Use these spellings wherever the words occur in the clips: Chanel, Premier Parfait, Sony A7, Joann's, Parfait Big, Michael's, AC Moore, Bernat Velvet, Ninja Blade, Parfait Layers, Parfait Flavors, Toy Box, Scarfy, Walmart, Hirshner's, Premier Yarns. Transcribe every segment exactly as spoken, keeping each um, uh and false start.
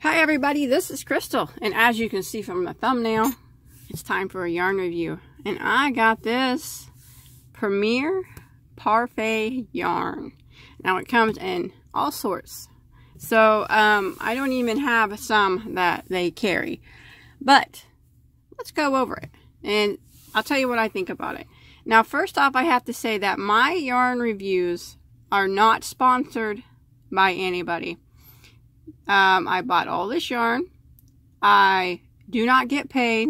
Hi everybody, this is Crystal, and as you can see from the thumbnail, it's time for a yarn review. And I got this Premier Parfait yarn. Now it comes in all sorts. So um, I don't even have some that they carry. But let's go over it, and I'll tell you what I think about it. Now first off, I have to say that my yarn reviews are not sponsored by anybody. Um, I bought all this yarn. I do not get paid.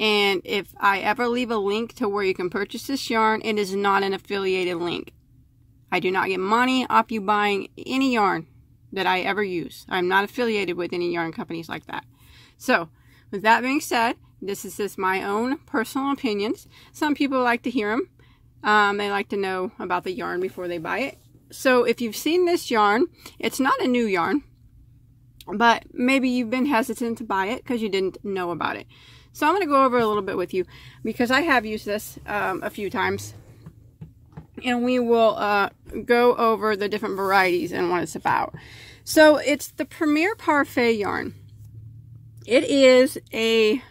And if I ever leave a link to where you can purchase this yarn, it is not an affiliated link. I do not get money off you buying any yarn that I ever use. I'm not affiliated with any yarn companies like that. So, with that being said, this is just my own personal opinions. Some people like to hear them. Um, they like to know about the yarn before they buy it. So if you've seen this yarn, it's not a new yarn, but maybe you've been hesitant to buy it because you didn't know about it. So I'm going to go over a little bit with you because I have used this um, a few times, and we will uh, go over the different varieties and what it's about. So it's the Premier Parfait yarn. It is a,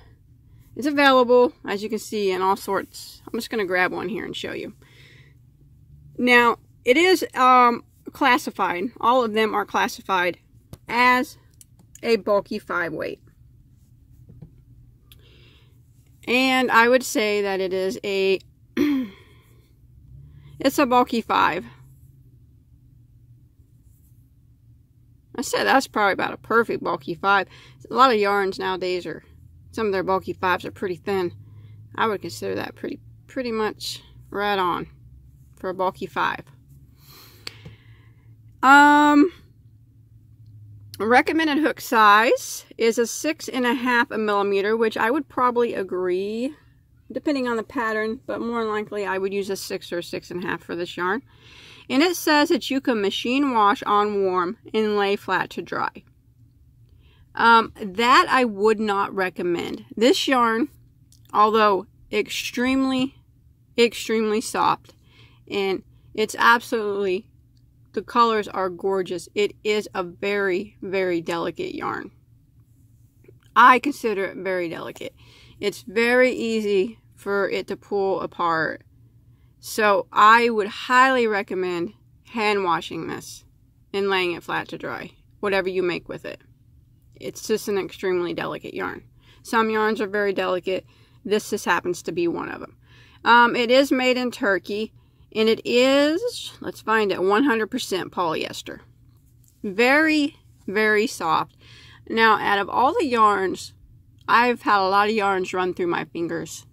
it's available, as you can see, in all sorts. I'm just going to grab one here and show you. Now, it is um, classified, all of them are classified as a bulky five weight. And I would say that it is a, it's a bulky five. I said that's probably about a perfect bulky five. A lot of yarns nowadays are, some of their bulky fives are pretty thin. I would consider that pretty, pretty much right on for a bulky five. Um, recommended hook size is a six and a half a millimeter, which I would probably agree, depending on the pattern, but more than likely I would use a six or six and a half for this yarn. And it says that you can machine wash on warm and lay flat to dry. Um, that I would not recommend. This yarn, although extremely, extremely soft, and it's absolutely, the colors are gorgeous. It is a very, very delicate yarn. I consider it very delicate. It's very easy for it to pull apart. So I would highly recommend hand washing this and laying it flat to dry, whatever you make with it. It's just an extremely delicate yarn. Some yarns are very delicate. This just happens to be one of them. Um, it is made in Turkey. And it is, let's find it, one hundred percent polyester. Very, very soft. Now, out of all the yarns, I've had a lot of yarns run through my fingers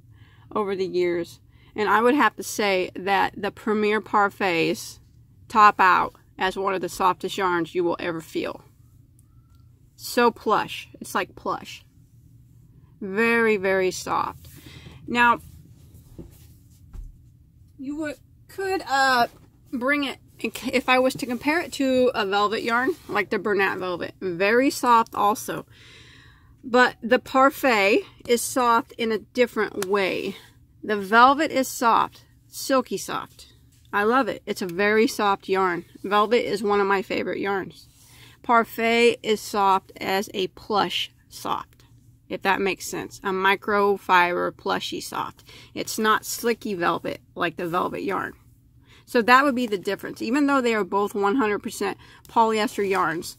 over the years. And I would have to say that the Premier Parfaits top out as one of the softest yarns you will ever feel. So plush. It's like plush. Very, very soft. Now, you would... could uh, bring it, if I was to compare it to a velvet yarn, like the Bernat Velvet. Very soft also. But the Parfait is soft in a different way. The Velvet is soft. Silky soft. I love it. It's a very soft yarn. Velvet is one of my favorite yarns. Parfait is soft as a plush soft. If that makes sense. A microfiber plushy soft. It's not slicky velvet like the velvet yarn. So that would be the difference. Even though they are both one hundred percent polyester yarns,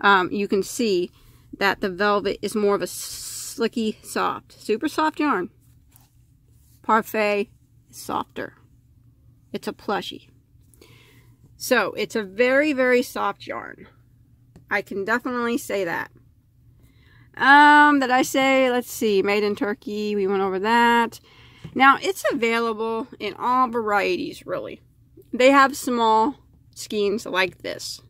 um, you can see that the velvet is more of a slicky soft. Super soft yarn. Parfait is softer. It's a plushie. So it's a very, very soft yarn. I can definitely say that. Um, that I say, let's see, made in Turkey, we went over that. Now, it's available in all varieties, really. They have small skeins like this.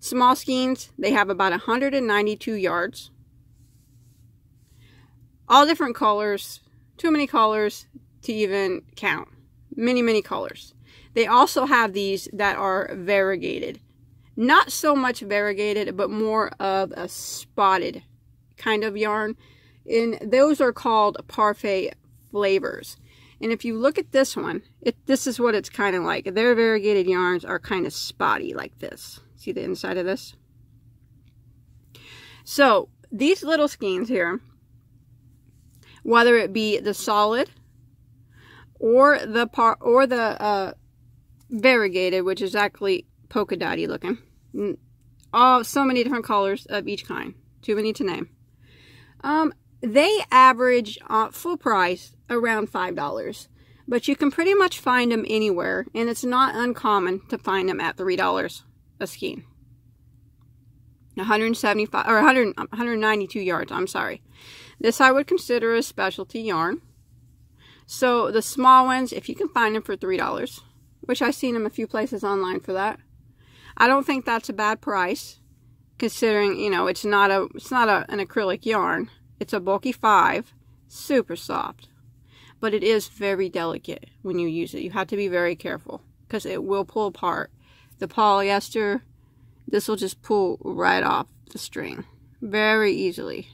Small skeins, they have about one hundred ninety-two yards. All different colors, too many colors to even count. Many, many colors. They also have these that are variegated. Not so much variegated, but more of a spotted kind of yarn, and those are called Parfait Flavors. And if you look at this one, it this is what it's kind of like. Their variegated yarns are kind of spotty like this. See the inside of this? So these little skeins here, whether it be the solid or the par or the uh, variegated, which is actually polka dotty looking, all so many different colors of each kind, too many to name. Um, they average uh, full price around five dollars, but you can pretty much find them anywhere, and it's not uncommon to find them at three dollars a skein. one hundred seventy-five or one hundred, one hundred ninety-two yards, I'm sorry. This I would consider a specialty yarn. So the small ones, if you can find them for three dollars, which I've seen them a few places online for that. I don't think that's a bad price, considering, you know, it's not a it's not a, an acrylic yarn. It's a bulky five, super soft, but it is very delicate when you use it. You have to be very careful because it will pull apart the polyester. This will just pull right off the string very easily.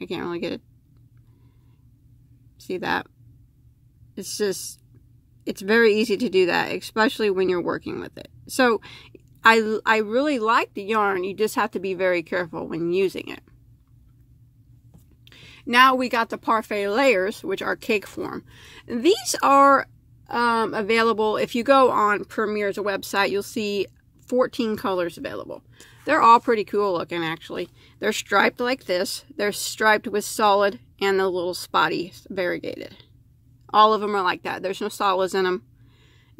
I can't really get it. See that? It's just, it's very easy to do that, especially when you're working with it. So I, I really like the yarn. You just have to be very careful when using it. Now we got the Parfait Layers, which are cake form. These are um, available. If you go on Premier's website, you'll see fourteen colors available. They're all pretty cool looking, actually. They're striped like this. They're striped with solid and the little spotty variegated. All of them are like that. There's no solids in them,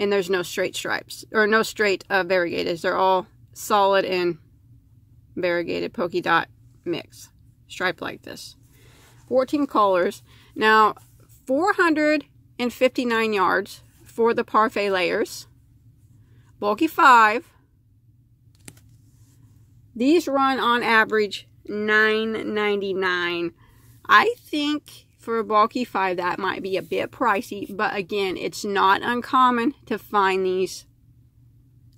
and there's no straight stripes or no straight uh, variegated. They're all solid and variegated polka dot mix, striped like this. fourteen colors. Now, four hundred fifty-nine yards for the Parfait Layers. Bulky five. These run on average nine ninety-nine. I think for a bulky five that might be a bit pricey, but again, it's not uncommon to find these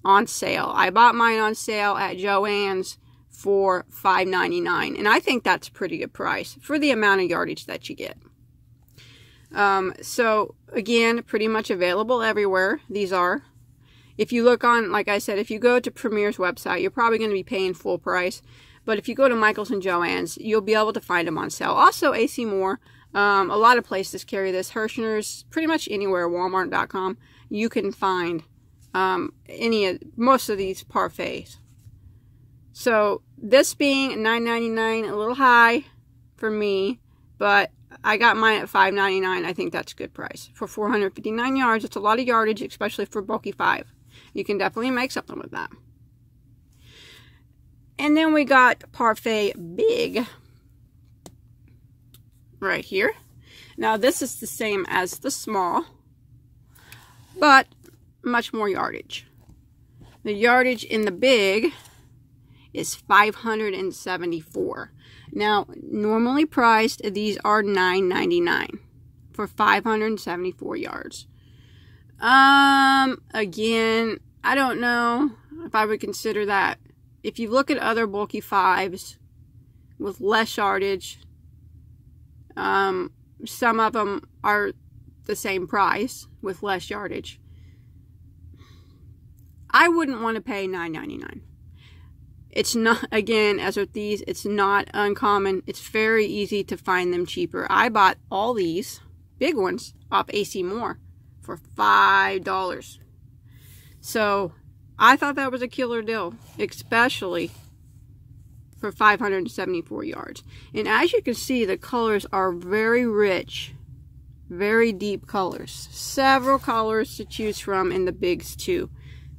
on sale. I bought mine on sale at Joann's for five ninety-nine, and I think that's a pretty good price for the amount of yardage that you get. Um, so again, pretty much available everywhere. These are. If you look on, like I said, if you go to Premier's website, you're probably going to be paying full price. But if you go to Michael's and Joann's, you'll be able to find them on sale. Also, A C Moore, um, a lot of places carry this. Hirshner's, pretty much anywhere, Walmart dot com, you can find um, any of, most of these parfaits. So this being nine ninety-nine, a little high for me, but I got mine at five ninety-nine. I think that's a good price for four hundred fifty-nine yards. It's a lot of yardage, especially for bulky five. You can definitely make something with that. And then we got Parfait Big right here. Now this is the same as the small, but much more yardage. The yardage in the big is five hundred seventy-four. Now, normally priced, these are nine ninety-nine for five hundred seventy-four yards. Um, again, I don't know if I would consider that. If you look at other bulky fives with less yardage, um, some of them are the same price with less yardage. I wouldn't want to pay nine ninety-nine. It's not, again, as with these, it's not uncommon. It's very easy to find them cheaper. I bought all these big ones off A C Moore for five dollars. So I thought that was a killer deal, especially for five hundred seventy-four yards. And as you can see, the colors are very rich, very deep colors. Several colors to choose from in the bigs too.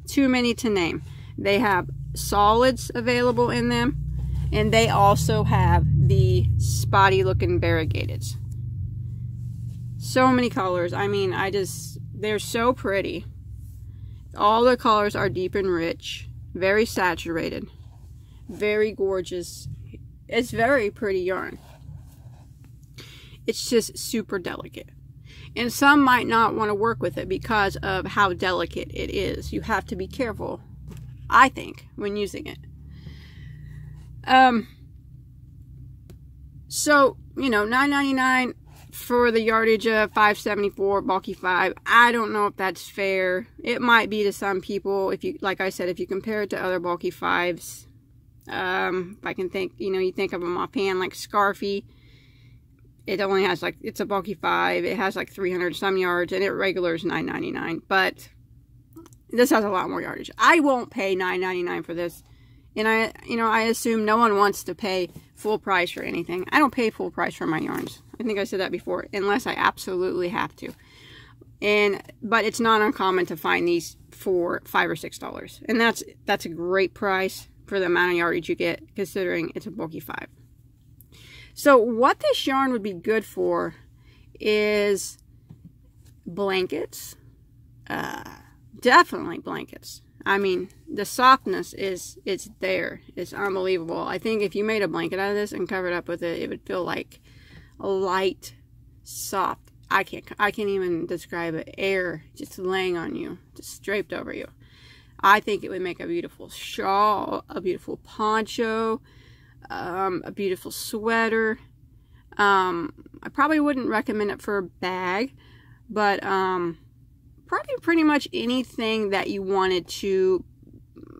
Too many to name. They have solids available in them, and they also have the spotty looking variegated. So many colors. I mean, I just, they're so pretty. All the colors are deep and rich, very saturated, very gorgeous. It's very pretty yarn. It's just super delicate. And some might not want to work with it because of how delicate it is. You have to be careful, I think, when using it. Um, so, you know, nine ninety-nine for the yardage of five seventy-four, bulky five. I don't know if that's fair. It might be to some people. If you, like I said, if you compare it to other bulky fives, Um, if I can think, you know, you think of them offhand, like Scarfy. It only has like, it's a bulky five. It has like three hundred some yards, and it regular is nine ninety-nine. But this has a lot more yardage. I won't pay nine ninety-nine for this. And I, you know, I assume no one wants to pay full price for anything. I don't pay full price for my yarns. I think I said that before, unless I absolutely have to. And, but it's not uncommon to find these for five or six dollars. And that's, that's a great price for the amount of yardage you get, considering it's a bulky five. So what this yarn would be good for is blankets. Uh, definitely blankets. I mean, the softness is, it's there. It's unbelievable. I think if you made a blanket out of this and covered up with it, it would feel like a light, soft, I can't, I can't even describe it, air just laying on you, just draped over you. I think it would make a beautiful shawl, a beautiful poncho, um, a beautiful sweater. Um, I probably wouldn't recommend it for a bag, but, um, probably pretty much anything that you wanted to,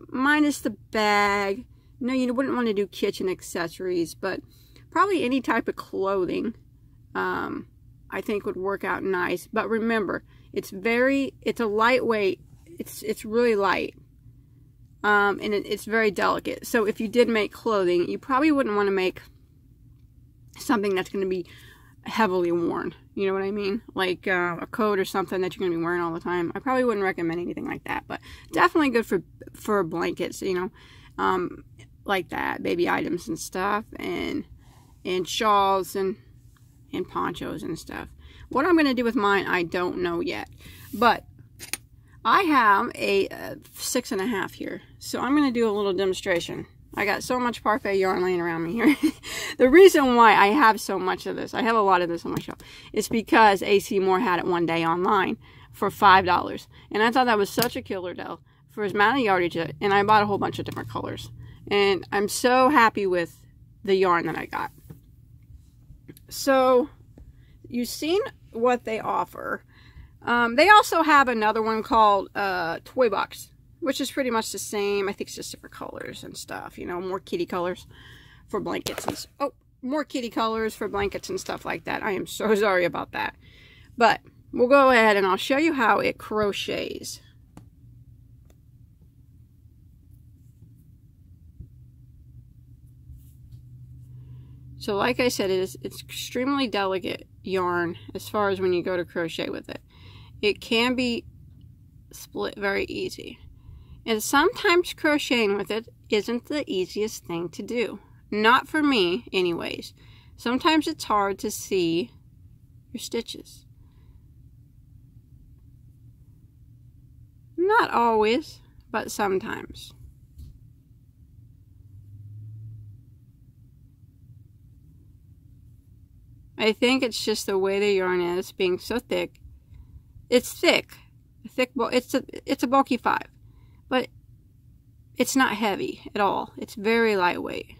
minus the bag. No, you wouldn't want to do kitchen accessories, but probably any type of clothing, um, I think would work out nice. But remember, it's very, it's a lightweight, it's, it's really light, um, and it, it's very delicate. So if you did make clothing, you probably wouldn't want to make something that's going to be heavily worn, you know what I mean? Like uh, a coat or something that you're gonna be wearing all the time. I probably wouldn't recommend anything like that, but definitely good for for blankets, you know, um, like that, baby items and stuff, and and shawls and and ponchos and stuff. What I'm gonna do with mine, I don't know yet, but I have a uh, six and a half here, so I'm gonna do a little demonstration. I got so much Parfait yarn laying around me here. The reason why I have so much of this, I have a lot of this on my shelf, is because A C Moore had it one day online for five dollars. And I thought that was such a killer deal for his amount of yardage, and I bought a whole bunch of different colors. And I'm so happy with the yarn that I got. So, you've seen what they offer. Um, they also have another one called uh, Toy Box, which is pretty much the same. I think it's just different colors and stuff, you know, more kitty colors for blankets and, oh, more kitty colors for blankets and stuff like that. I am so sorry about that. But we'll go ahead and I'll show you how it crochets. So like I said, it is, it's extremely delicate yarn as far as when you go to crochet with it. It can be split very easy. And sometimes crocheting with it isn't the easiest thing to do. Not for me, anyways. Sometimes it's hard to see your stitches. Not always, but sometimes. I think it's just the way the yarn is, being so thick. It's thick. Thick, it's a, it's a bulky five. But it's not heavy at all. It's very lightweight.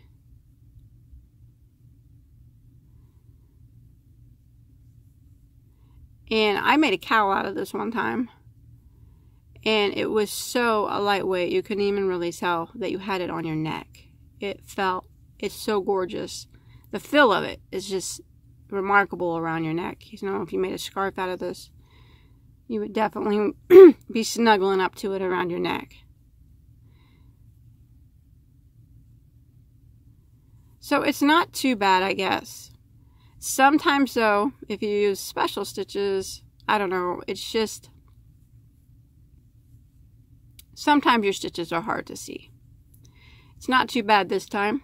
And I made a cowl out of this one time. And it was so lightweight, you couldn't even really tell that you had it on your neck. It felt, it's so gorgeous. The feel of it is just remarkable around your neck. You know, if you made a scarf out of this, you would definitely be snuggling up to it around your neck. So it's not too bad, I guess. Sometimes though, if you use special stitches, I don't know, it's just, sometimes your stitches are hard to see. It's not too bad this time.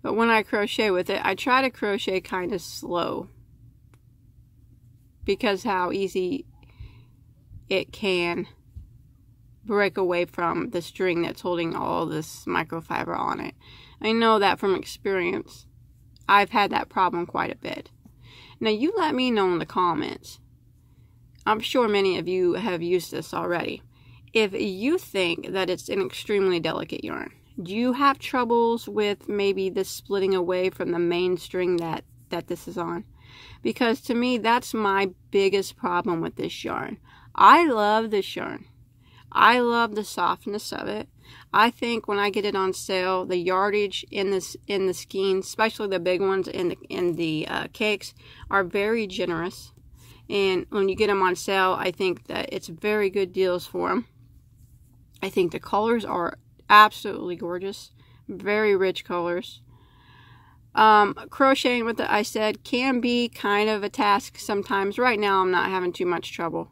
But when I crochet with it, I try to crochet kind of slow because how easy it can break away from the string that's holding all this microfiber on it. I know that from experience. I've had that problem quite a bit. Now you let me know in the comments. I'm sure many of you have used this already. If you think that it's an extremely delicate yarn, do you have troubles with maybe this splitting away from the main string that, that this is on? because to me, that's my biggest problem with this yarn. I love this yarn. I love the softness of it. I think when I get it on sale, the yardage in this in the skeins, especially the big ones in the in the uh, cakes, are very generous. And when you get them on sale, I think that it's very good deals for them. I think the colors are absolutely gorgeous, very rich colors. Um, crocheting with it, I said, can be kind of a task sometimes. Right now, I'm not having too much trouble,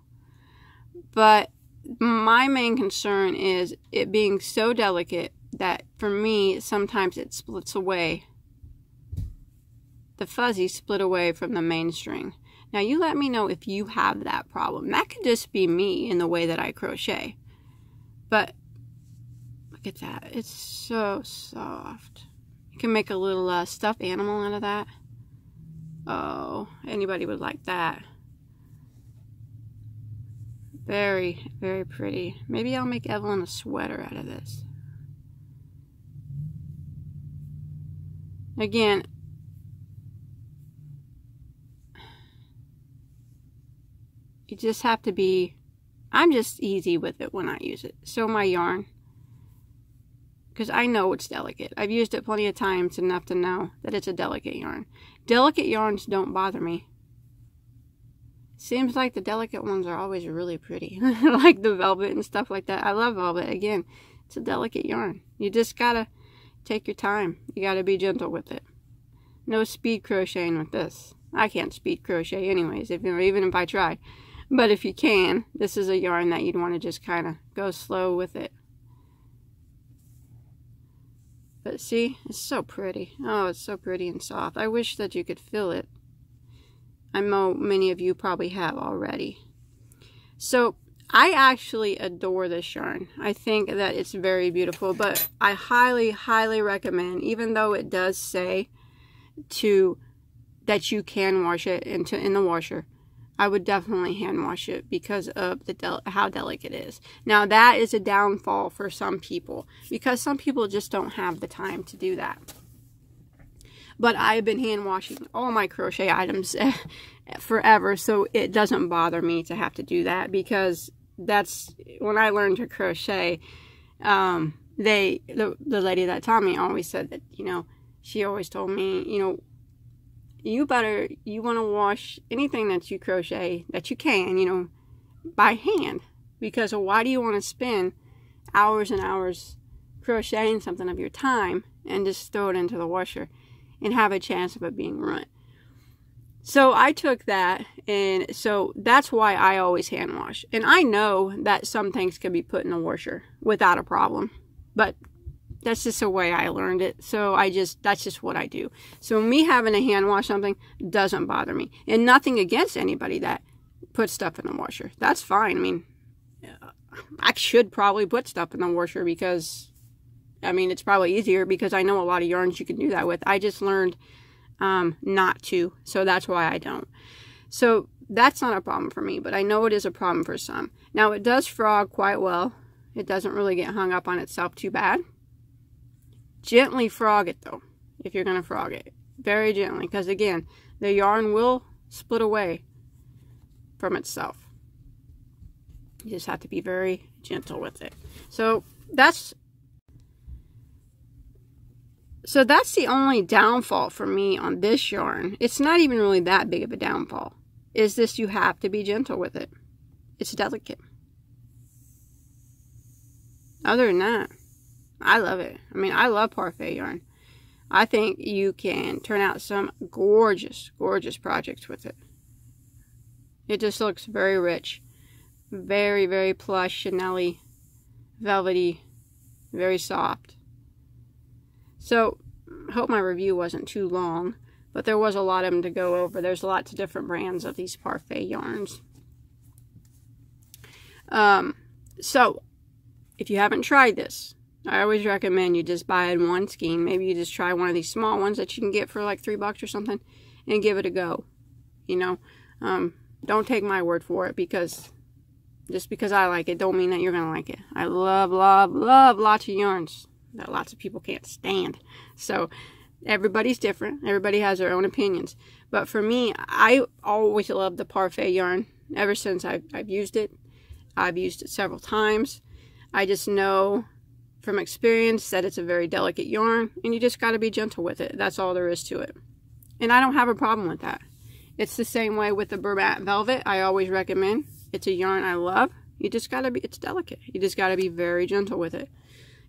but my main concern is it being so delicate that for me, sometimes it splits away. The fuzzies split away from the main string. Now you let me know if you have that problem. That could just be me in the way that I crochet. But look at that. It's so soft. You can make a little uh, stuffed animal out of that. Oh, anybody would like that. Very, very pretty. Maybe I'll make Evelyn a sweater out of this. Again, you just have to be, I'm just easy with it when I use it. So my yarn, because I know it's delicate. I've used it plenty of times enough to know that it's a delicate yarn. Delicate yarns don't bother me. Seems like the delicate ones are always really pretty. Like the velvet and stuff like that. I love velvet. Again, it's a delicate yarn. You just gotta take your time. You gotta be gentle with it. No speed crocheting with this. I can't speed crochet anyways, if, even if I try. But if you can, this is a yarn that you'd want to just kind of go slow with it. But see, it's so pretty. Oh, it's so pretty and soft. I wish that you could feel it. I know many of you probably have already. So I actually adore this yarn. I think that it's very beautiful, but I highly, highly recommend, even though it does say to that you can wash it into in the washer, I would definitely hand wash it because of the del how delicate it is. Now that is a downfall for some people because some people just don't have the time to do that. But I've been hand washing all my crochet items forever, so it doesn't bother me to have to do that because that's when I learned to crochet. Um, they, the, the lady that taught me always said that, you know, she always told me, you know, you better, you want to wash anything that you crochet that you can, you know, by hand. Because why do you want to spend hours and hours crocheting something of your time and just throw it into the washer and have a chance of it being ruined? So I took that, and so that's why I always hand wash. And I know that some things can be put in the washer without a problem, but that's just the way I learned it. So I just, that's just what I do. So me having to hand wash something doesn't bother me, and nothing against anybody that puts stuff in the washer. That's fine. I mean, I should probably put stuff in the washer because, I mean, it's probably easier because I know a lot of yarns you can do that with. I just learned um, not to, so that's why I don't. So that's not a problem for me, but I know it is a problem for some. Now, it does frog quite well. It doesn't really get hung up on itself too bad. Gently frog it, though, if you're going to frog it. Very gently, because, again, the yarn will split away from itself. You just have to be very gentle with it. So that's... So that's the only downfall for me on this yarn. It's not even really that big of a downfall. Is this, you have to be gentle with it. It's delicate. Other than that, I love it. I mean, I love Parfait yarn. I think you can turn out some gorgeous, gorgeous projects with it. It just looks very rich. Very, very plush, Chanel-y, velvety, very soft. So, hope my review wasn't too long, but there was a lot of them to go over. There's lots of different brands of these Parfait yarns. Um, so, if you haven't tried this, I always recommend you just buy in one skein. Maybe you just try one of these small ones that you can get for like three bucks or something and give it a go. You know, um, don't take my word for it, because just because I like it don't mean that you're going to like it. I love, love, love lots of yarns that lots of people can't stand. So Everybody's different. Everybody has their own opinions. But for me, I always loved the Parfait yarn ever since I've, I've used it. I've used it several times. I just know from experience that it's a very delicate yarn, and you just got to be gentle with it. That's all there is to it. And I don't have a problem with that. It's the same way with the Bernat Velvet. I always recommend. It's a yarn I love. You just got to be, it's delicate. You just got to be very gentle with it.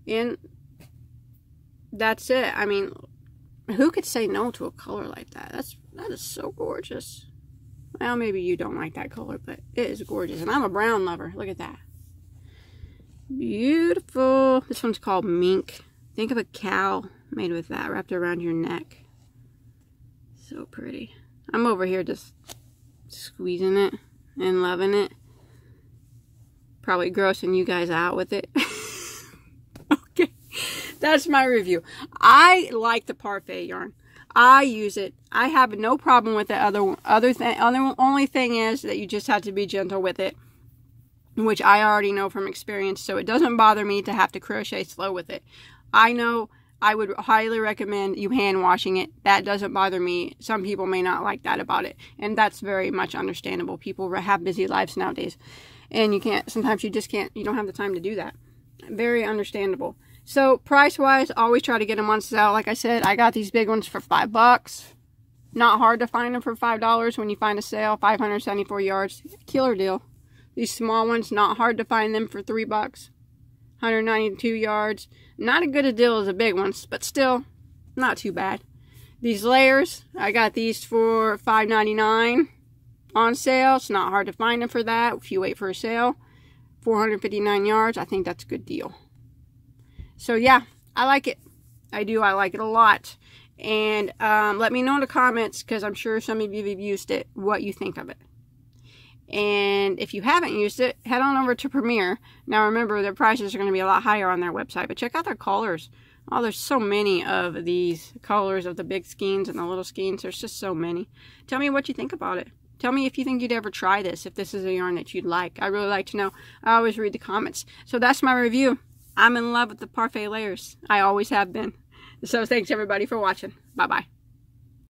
And that's it. I mean, who could say no to a color like that? That's, that is so gorgeous. Well, maybe you don't like that color, but it is gorgeous. And I'm a brown lover. Look at that. Beautiful. This one's called Mink. Think of a cow made with that, wrapped around your neck. So pretty. I'm over here just squeezing it and loving it. Probably grossing you guys out with it. Okay. That's my review. I like the Parfait yarn. I use it. I have no problem with the other other thing. Other, only thing is that you just have to be gentle with it, which I already know from experience, so it doesn't bother me to have to crochet slow with it. I know I would highly recommend you hand washing it. That doesn't bother me. Some people may not like that about it, and that's very much understandable. People have busy lives nowadays, and you can't, sometimes you just can't, you don't have the time to do that. Very understandable. So, price-wise, always try to get them on sale. Like I said, I got these big ones for five bucks. Not hard to find them for five dollars when you find a sale. five hundred seventy-four yards. Killer deal. These small ones, not hard to find them for three bucks. one hundred ninety-two yards. Not as good a deal as the big ones, but still, not too bad. These layers, I got these for five ninety-nine on sale. It's not hard to find them for that if you wait for a sale. four hundred fifty-nine yards. I think that's a good deal. So yeah, I like it. I do. I like it a lot. And um, let me know in the comments, because I'm sure some of you have used it, what you think of it. And if you haven't used it, head on over to Premier. Now remember, their prices are going to be a lot higher on their website, but check out their colors. Oh, there's so many of these colors of the big skeins and the little skeins. There's just so many. Tell me what you think about it. Tell me if you think you'd ever try this, if this is a yarn that you'd like. I really like to know. I always read the comments. So that's my review. I'm in love with the Parfait Layers. I always have been. So thanks everybody for watching. Bye-bye.